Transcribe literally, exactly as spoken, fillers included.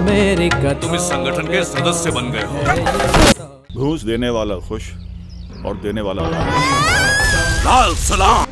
America तुम इस संगठन के सदस्य बन गए हो। घूस देने वाला खुश और देने वाला लाल सलाम।